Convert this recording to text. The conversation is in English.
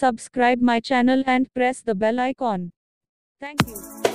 Subscribe my channel and press the bell icon. Thank you.